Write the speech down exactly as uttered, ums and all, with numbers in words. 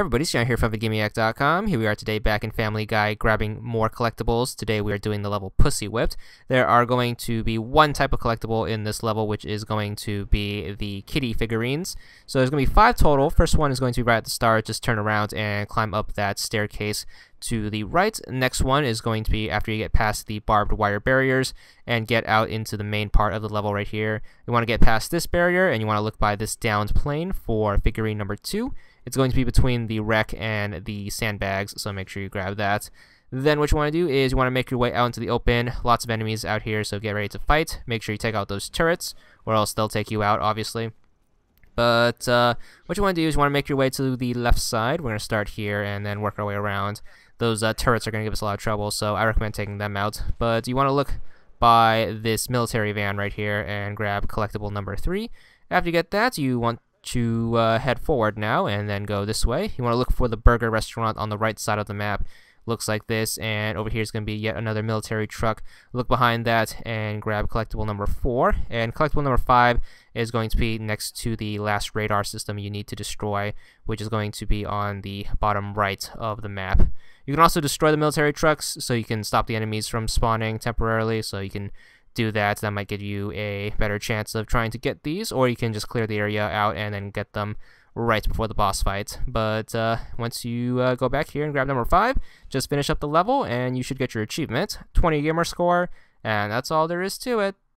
Hey everybody, Sean here from vidgamiac dot com. Here we are today back in Family Guy grabbing more collectibles. Today we are doing the level Pussy Whipped. There are going to be one type of collectible in this level, which is going to be the Kitty Figurines. So there's going to be five total. First one is going to be right at the start. Just turn around and climb up that staircase to the right. Next one is going to be after you get past the barbed wire barriers and get out into the main part of the level right here. You want to get past this barrier and you want to look by this downed plane for figurine number two. It's going to be between the wreck and the sandbags, so make sure you grab that. Then what you want to do is you want to make your way out into the open. Lots of enemies out here, so get ready to fight. Make sure you take out those turrets, or else they'll take you out, obviously. But uh, what you want to do is you want to make your way to the left side. We're going to start here and then work our way around. Those uh, turrets are going to give us a lot of trouble, so I recommend taking them out. But you want to look by this military van right here and grab collectible number three. After you get that, you want to uh, head forward now and then go this way. You want to look for the burger restaurant on the right side of the map. Looks like this, and over here is going to be yet another military truck. Look behind that and grab collectible number four. And collectible number five is going to be next to the last radar system you need to destroy, which is going to be on the bottom right of the map. You can also destroy the military trucks, so you can stop the enemies from spawning temporarily, so you can do that. That might give you a better chance of trying to get these, or you can just clear the area out and then get them right before the boss fight. But uh, once you uh, go back here and grab number five, just finish up the level and you should get your achievement, twenty gamer score, and that's all there is to it.